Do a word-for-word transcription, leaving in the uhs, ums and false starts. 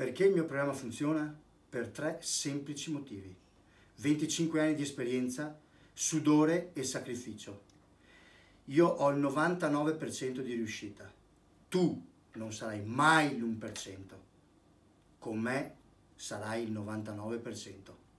Perché il mio programma funziona? Per tre semplici motivi. venticinque anni di esperienza, sudore e sacrificio. Io ho il novantanove per cento di riuscita. Tu non sarai mai l'uno per cento. Con me sarai il novantanove per cento.